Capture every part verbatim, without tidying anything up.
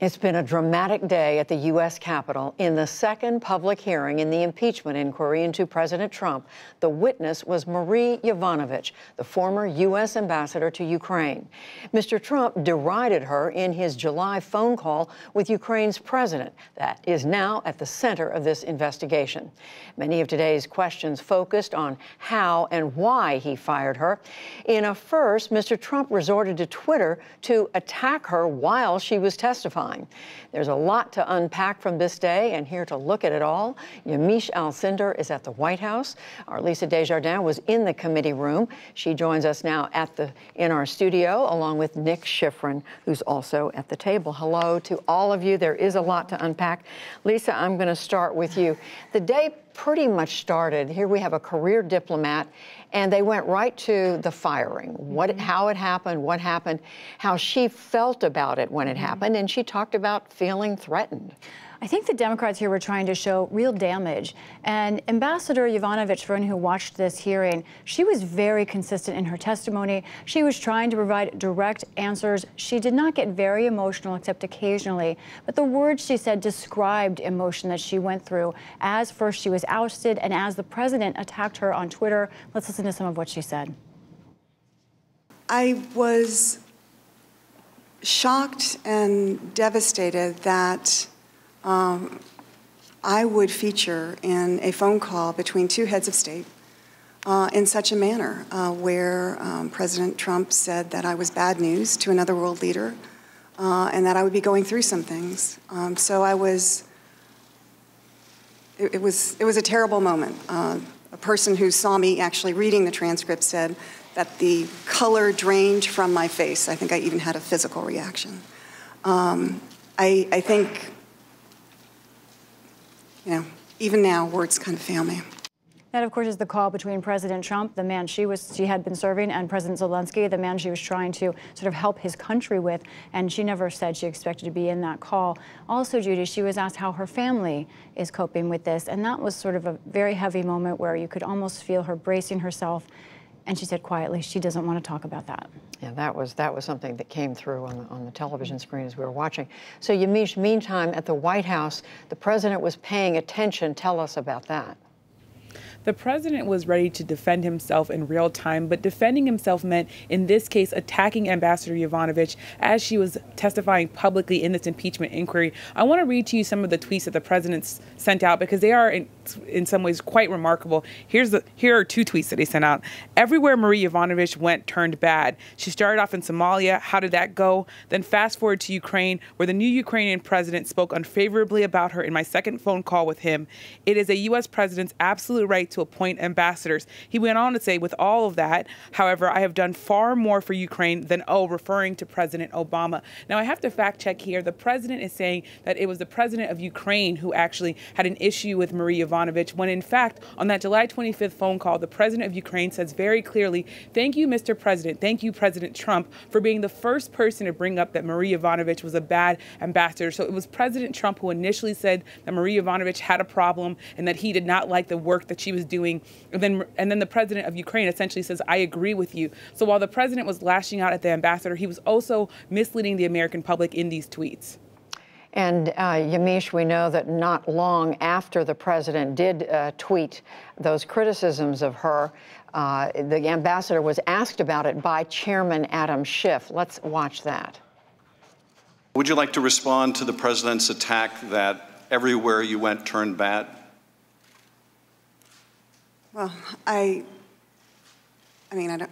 It's been a dramatic day at the U S Capitol. In the second public hearing in the impeachment inquiry into President Trump, the witness was Marie Yovanovitch, the former U S ambassador to Ukraine. Mister Trump derided her in his July phone call with Ukraine's president. That is now at the center of this investigation. Many of today's questions focused on how and why he fired her. In a first, Mister Trump resorted to Twitter to attack her while she was testifying. There's a lot to unpack from this day, and here to look at it all, Yamiche Alcindor is at the White House. Our Lisa Desjardins was in the committee room. She joins us now at the in our studio, along with Nick Schifrin, who's also at the table. Hello to all of you. There is a lot to unpack. Lisa, I'm going to start with you. The day pretty much started. Here we have a career diplomat, and they went right to the firing, what, how it happened, what happened, how she felt about it when it happened, and she talked about feeling threatened. I think the Democrats here were trying to show real damage. And Ambassador Yovanovitch, for anyone who watched this hearing, she was very consistent in her testimony. She was trying to provide direct answers. She did not get very emotional, except occasionally. But the words she said described emotion that she went through as first she was ousted and as the president attacked her on Twitter. Let's listen to some of what she said. I was shocked and devastated that Um, I would feature in a phone call between two heads of state uh, in such a manner uh, where um, President Trump said that I was bad news to another world leader uh, and that I would be going through some things. Um, so I was, it, it was, it was a terrible moment. Uh, a person who saw me actually reading the transcript said that the color drained from my face. I think I even had a physical reaction. Um, I, I think... You know, even now, words kind of fail me. That, of course, is the call between President Trump, the man she was, she had been serving, and President Zelensky, the man she was trying to sort of help his country with, and she never said she expected to be in that call. Also, Judy, she was asked how her family is coping with this, and that was sort of a very heavy moment where you could almost feel her bracing herself, and she said quietly she doesn't want to talk about that. Yeah, that was that was something that came through on the, on the television screen as we were watching. So, Yamiche, meantime, at the White House, the president was paying attention. Tell us about that. The president was ready to defend himself in real time, but defending himself meant, in this case, attacking Ambassador Yovanovitch as she was testifying publicly in this impeachment inquiry. I want to read to you some of the tweets that the president sent out because they are, in, in some ways, quite remarkable. Here's the, here are two tweets that he sent out. Everywhere Marie Yovanovitch went turned bad. She started off in Somalia. How did that go? Then fast forward to Ukraine, where the new Ukrainian president spoke unfavorably about her in my second phone call with him. It is a U S president's absolute right to appoint ambassadors. He went on to say, with all of that, however, I have done far more for Ukraine than, oh, referring to President Obama. Now, I have to fact check here. The president is saying that it was the president of Ukraine who actually had an issue with Marie Yovanovitch, when in fact, on that July twenty-fifth phone call, the president of Ukraine says very clearly, thank you, Mister President, thank you, President Trump, for being the first person to bring up that Marie Yovanovitch was a bad ambassador. So it was President Trump who initially said that Marie Yovanovitch had a problem and that he did not like the work that she was doing, and then and then the president of Ukraine essentially says, I agree with you. So while the president was lashing out at the ambassador, he was also misleading the American public in these tweets. And uh, Yamiche, we know that not long after the president did uh, tweet those criticisms of her, uh, the ambassador was asked about it by Chairman Adam Schiff. Let's watch that. Would you like to respond to the president's attack that everywhere you went turned bad? Well, I, I mean, I don't,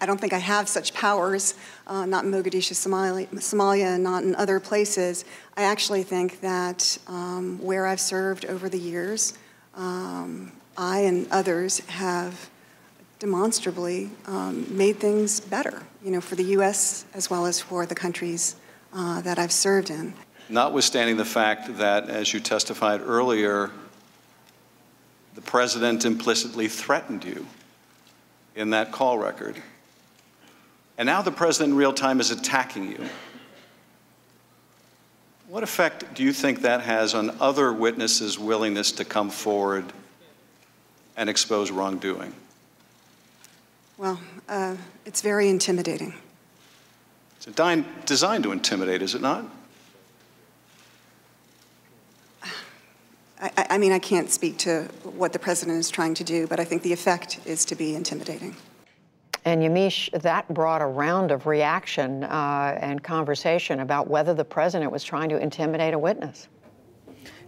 I don't think I have such powers, uh, not in Mogadishu, Somalia, Somalia, not in other places. I actually think that um, where I've served over the years, um, I and others have demonstrably um, made things better, you know, for the U S as well as for the countries uh, that I've served in. Notwithstanding the fact that, as you testified earlier, the president implicitly threatened you in that call record. And now the president in real time is attacking you. What effect do you think that has on other witnesses' willingness to come forward and expose wrongdoing? Well, uh, it's very intimidating. It's designed to intimidate, is it not? I mean, I can't speak to what the president is trying to do, but I think the effect is to be intimidating. And Yamiche, that brought a round of reaction uh, and conversation about whether the president was trying to intimidate a witness.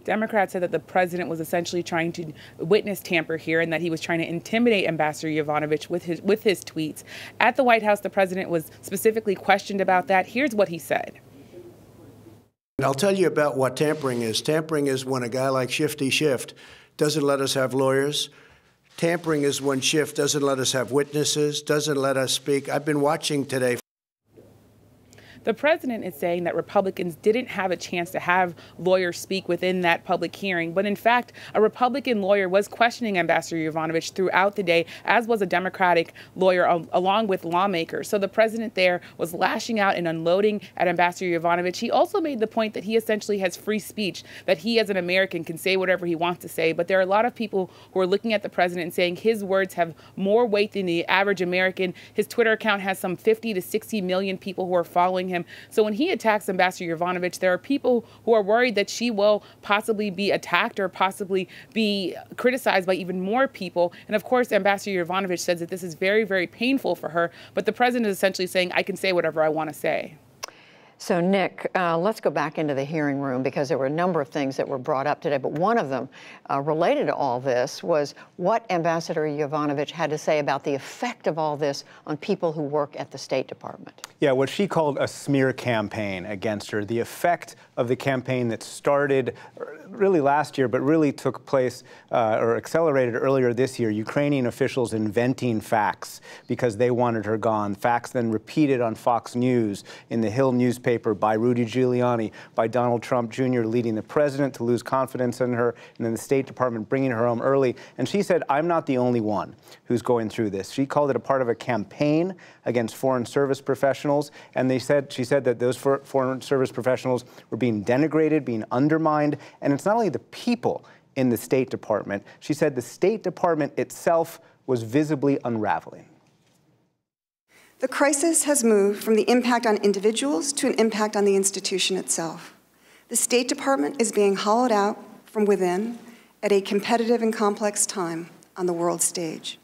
Democrats said that the president was essentially trying to witness tamper here and that he was trying to intimidate Ambassador Yovanovitch with his, with his tweets. At the White House, the president was specifically questioned about that. Here's what he said. And I'll tell you about what tampering is. Tampering is when a guy like Shifty Schiff doesn't let us have lawyers. Tampering is when Schiff doesn't let us have witnesses, doesn't let us speak. I've been watching today. The president is saying that Republicans didn't have a chance to have lawyers speak within that public hearing. But in fact, a Republican lawyer was questioning Ambassador Yovanovitch throughout the day, as was a Democratic lawyer um, along with lawmakers. So the president there was lashing out and unloading at Ambassador Yovanovitch. He also made the point that he essentially has free speech, that he as an American can say whatever he wants to say. But there are a lot of people who are looking at the president and saying his words have more weight than the average American. His Twitter account has some fifty to sixty million people who are following him. So when he attacks Ambassador Yovanovitch, there are people who are worried that she will possibly be attacked or possibly be criticized by even more people. And of course, Ambassador Yovanovitch says that this is very, very painful for her. But the president is essentially saying, I can say whatever I want to say. So, Nick, uh, let's go back into the hearing room, because there were a number of things that were brought up today. But one of them uh, related to all this was what Ambassador Yovanovitch had to say about the effect of all this on people who work at the State Department. Yeah, what she called a smear campaign against her, the effect of the campaign that started really last year, but really took place uh, or accelerated earlier this year, Ukrainian officials inventing facts because they wanted her gone, facts then repeated on Fox News, in the Hill newspaper, by Rudy Giuliani, by Donald Trump Junior leading the president to lose confidence in her, and then the State Department bringing her home early. And she said, I'm not the only one who's going through this. She called it a part of a campaign against foreign service professionals, and they said, she said that those for, foreign service professionals were being denigrated, being undermined, and it's not only the people in the State Department. She said the State Department itself was visibly unraveling. The crisis has moved from the impact on individuals to an impact on the institution itself. The State Department is being hollowed out from within at a competitive and complex time on the world stage.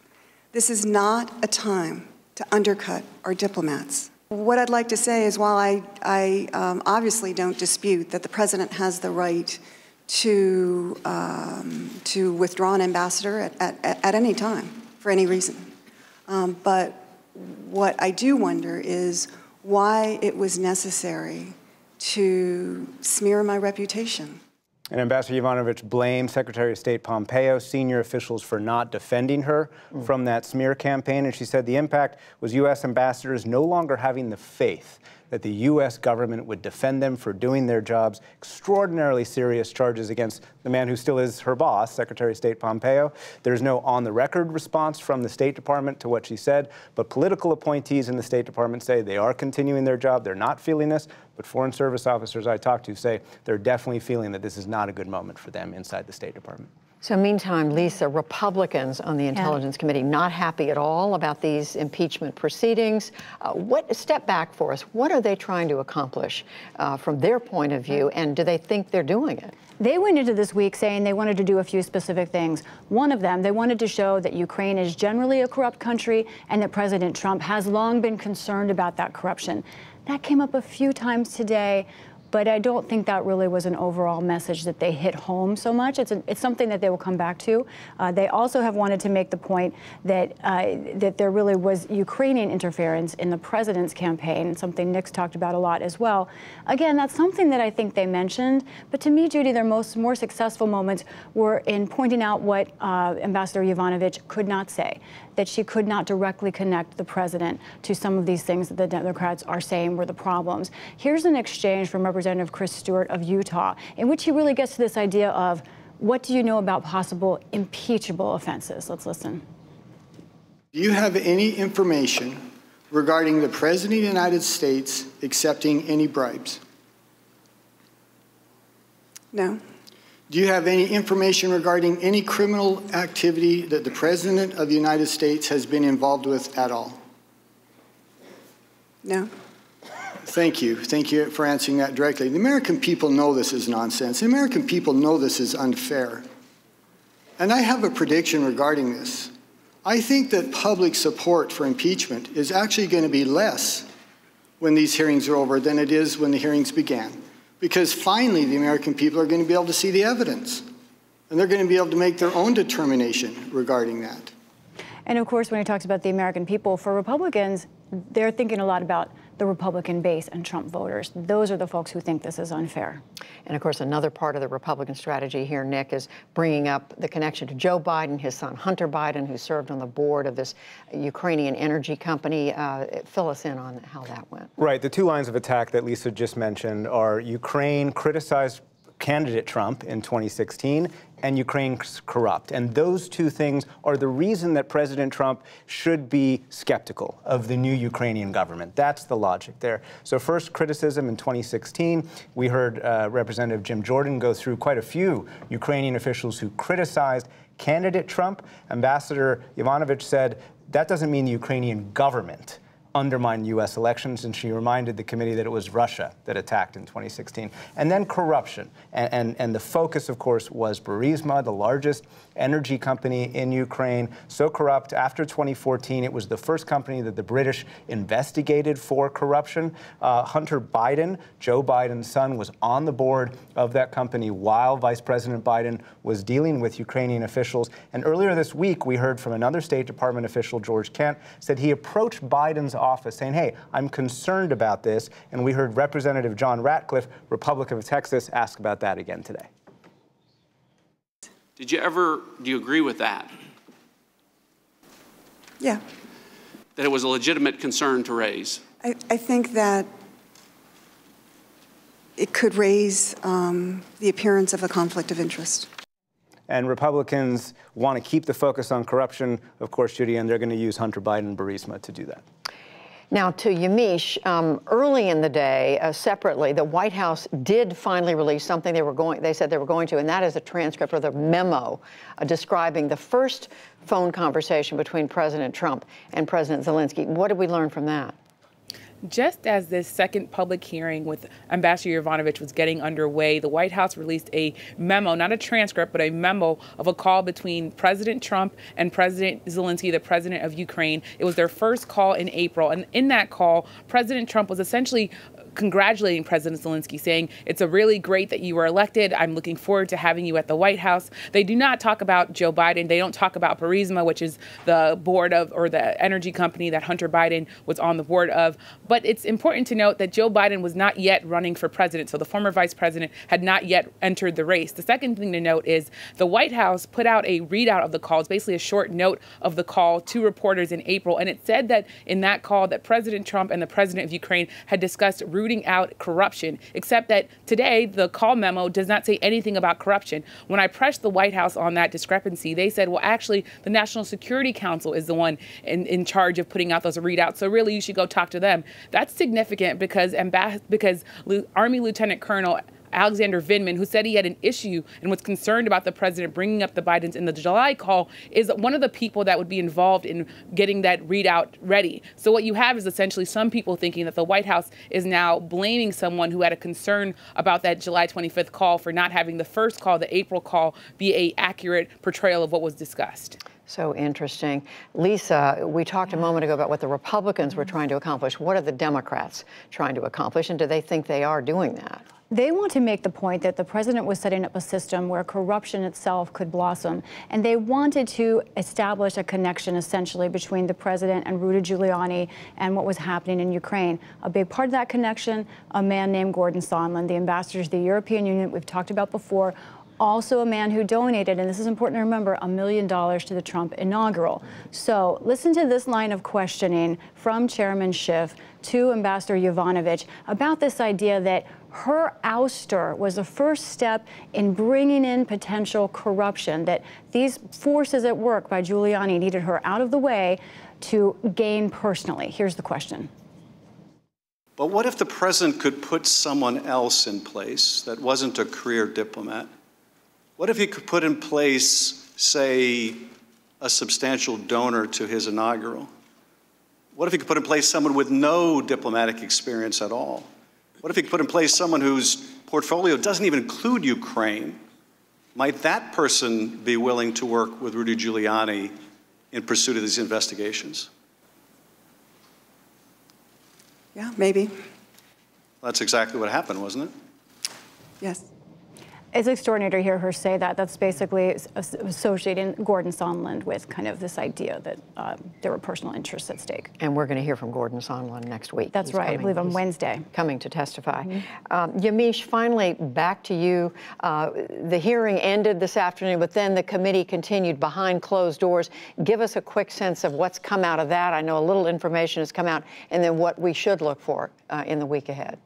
This is not a time to undercut our diplomats. What I'd like to say is, while I, I um, obviously don't dispute that the president has the right to, um, to withdraw an ambassador at, at, at any time for any reason, um, but what I do wonder is why it was necessary to smear my reputation. And Ambassador Yovanovitch blamed Secretary of State Pompeo, senior officials, for not defending her mm. from that smear campaign. And she said the impact was U S ambassadors no longer having the faith that the U S government would defend them for doing their jobs. Extraordinarily serious charges against the man who still is her boss, Secretary of State Pompeo. There's no on-the-record response from the State Department to what she said, but political appointees in the State Department say they are continuing their job, they're not feeling this, but foreign service officers I talked to say they're definitely feeling that this is not a good moment for them inside the State Department. So meantime, Lisa, Republicans on the Intelligence yeah. Committee not happy at all about these impeachment proceedings. Uh, what step back for us. What are they trying to accomplish uh, from their point of view, and do they think they're doing it? They went into this week saying they wanted to do a few specific things. One of them, they wanted to show that Ukraine is generally a corrupt country and that President Trump has long been concerned about that corruption. That came up a few times today. But I don't think that really was an overall message that they hit home so much. It's, a, it's something that they will come back to. Uh, they also have wanted to make the point that, uh, that there really was Ukrainian interference in the president's campaign, something Nick's talked about a lot as well. Again, that's something that I think they mentioned. But to me, Judy, their most more successful moments were in pointing out what uh, Ambassador Yovanovitch could not say, that she could not directly connect the president to some of these things that the Democrats are saying were the problems. Here's an exchange from Representative Representative Chris Stewart of Utah, in which he really gets to this idea of what do you know about possible impeachable offenses. Let's listen. Do you have any information regarding the President of the United States accepting any bribes? No. Do you have any information regarding any criminal activity that the President of the United States has been involved with at all? No. Thank you. Thank you for answering that directly. The American people know this is nonsense. The American people know this is unfair. And I have a prediction regarding this. I think that public support for impeachment is actually going to be less when these hearings are over than it is when the hearings began, because finally the American people are going to be able to see the evidence, and they're going to be able to make their own determination regarding that. And of course, when he talks about the American people, for Republicans, they're thinking a lot about the Republican base and Trump voters. Those are the folks who think this is unfair. And of course, another part of the Republican strategy here, Nick, is bringing up the connection to Joe Biden, his son Hunter Biden, who served on the board of this Ukrainian energy company. Uh, fill us in on how that went. Right. The two lines of attack that Lisa just mentioned are Ukraine criticized candidate Trump in twenty sixteen and Ukraine's corrupt. And those two things are the reason that President Trump should be skeptical of the new Ukrainian government. That's the logic there. So first, criticism in twenty sixteen. We heard uh, Representative Jim Jordan go through quite a few Ukrainian officials who criticized candidate Trump. Ambassador Yovanovitch said, that doesn't mean the Ukrainian government undermine U S elections, and she reminded the committee that it was Russia that attacked in twenty sixteen. And then corruption. And, and, and the focus, of course, was Burisma, the largest energy company in Ukraine, so corrupt. After twenty fourteen, it was the first company that the British investigated for corruption. Uh, Hunter Biden, Joe Biden's son, was on the board of that company while Vice President Biden was dealing with Ukrainian officials. And earlier this week, we heard from another State Department official, George Kent, said he approached Biden's office saying, hey, I'm concerned about this. And we heard Representative John Ratcliffe, Republican of Texas, ask about that again today. Did you ever, do you agree with that? Yeah. That it was a legitimate concern to raise? I, I think that it could raise um, the appearance of a conflict of interest. And Republicans want to keep the focus on corruption, of course, Judy, and they're going to use Hunter Biden and Burisma to do that. Now, to Yamiche, um, early in the day, uh, separately, the White House did finally release something they were going, they said they were going to, and that is a transcript or the memo uh, describing the first phone conversation between President Trump and President Zelensky. What did we learn from that? Just as this second public hearing with Ambassador Yovanovitch was getting underway, the White House released a memo, not a transcript, but a memo of a call between President Trump and President Zelensky, the president of Ukraine. It was their first call in April. And in that call, President Trump was essentially congratulating President Zelensky, saying, it's a really great that you were elected. I'm looking forward to having you at the White House. They do not talk about Joe Biden. They don't talk about Burisma, which is the board of, or the energy company that Hunter Biden was on the board of. But it's important to note that Joe Biden was not yet running for president. So the former vice president had not yet entered the race. The second thing to note is the White House put out a readout of the call. It's basically a short note of the call to reporters in April. And it said that in that call that President Trump and the president of Ukraine had discussed rooting out corruption, except that today the call memo does not say anything about corruption. When I pressed the White House on that discrepancy, they said, well, actually, the National Security Council is the one in, in charge of putting out those readouts. So really, you should go talk to them. That's significant because ambas- because Army Lieutenant Colonel Alexander Vindman, who said he had an issue and was concerned about the president bringing up the Bidens in the July call, is one of the people that would be involved in getting that readout ready. So what you have is essentially some people thinking that the White House is now blaming someone who had a concern about that July twenty-fifth call for not having the first call, the April call, be a accurate portrayal of what was discussed. So interesting. Lisa, we talked a moment ago about what the Republicans were trying to accomplish. What are the Democrats trying to accomplish, and do they think they are doing that? They want to make the point that the president was setting up a system where corruption itself could blossom, and they wanted to establish a connection, essentially, between the president and Rudy Giuliani and what was happening in Ukraine. A big part of that connection, a man named Gordon Sondland, the ambassador to the European Union we've talked about before, also a man who donated, and this is important to remember, a million dollars to the Trump inaugural. So listen to this line of questioning from Chairman Schiff to Ambassador Yovanovitch about this idea that her ouster was the first step in bringing in potential corruption, that these forces at work by Giuliani needed her out of the way to gain personally. Here's the question. But what if the president could put someone else in place that wasn't a career diplomat? What if he could put in place, say, a substantial donor to his inaugural? What if he could put in place someone with no diplomatic experience at all? What if he could put in place someone whose portfolio doesn't even include Ukraine, might that person be willing to work with Rudy Giuliani in pursuit of these investigations? Yeah, maybe. That's exactly what happened, wasn't it? Yes. It's extraordinary to hear her say that. That's basically associating Gordon Sondland with kind of this idea that uh, there were personal interests at stake. And we're going to hear from Gordon Sondland next week. That's He's right, coming. I believe on He's Wednesday. Coming to testify. Mm-hmm. um, Yamiche, finally, back to you. Uh, the hearing ended this afternoon, but then the committee continued behind closed doors. Give us a quick sense of what's come out of that. I know a little information has come out, and then what we should look for uh, in the week ahead.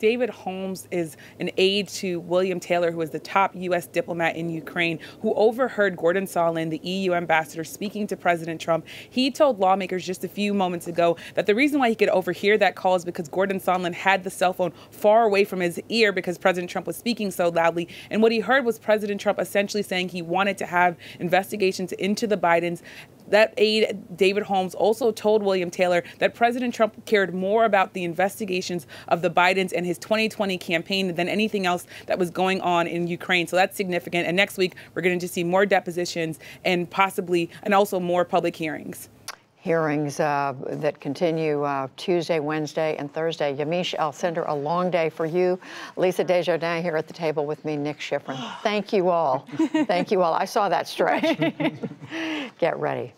David Holmes is an aide to William Taylor, who is the top U S diplomat in Ukraine, who overheard Gordon Sondland, the E U ambassador, speaking to President Trump. He told lawmakers just a few moments ago that the reason why he could overhear that call is because Gordon Sondland had the cell phone far away from his ear because President Trump was speaking so loudly. And what he heard was President Trump essentially saying he wanted to have investigations into the Bidens. That aide, David Holmes, also told William Taylor that President Trump cared more about the investigations of the Bidens and his twenty twenty campaign than anything else that was going on in Ukraine. So that's significant. And next week, we're going to see more depositions and possibly and also more public hearings. Hearings uh, that continue uh, Tuesday, Wednesday, and Thursday. Yamiche Alcindor, a long day for you. Lisa Desjardins here at the table with me, Nick Schifrin. Thank you all. Thank you all. I saw that stretch. Get ready.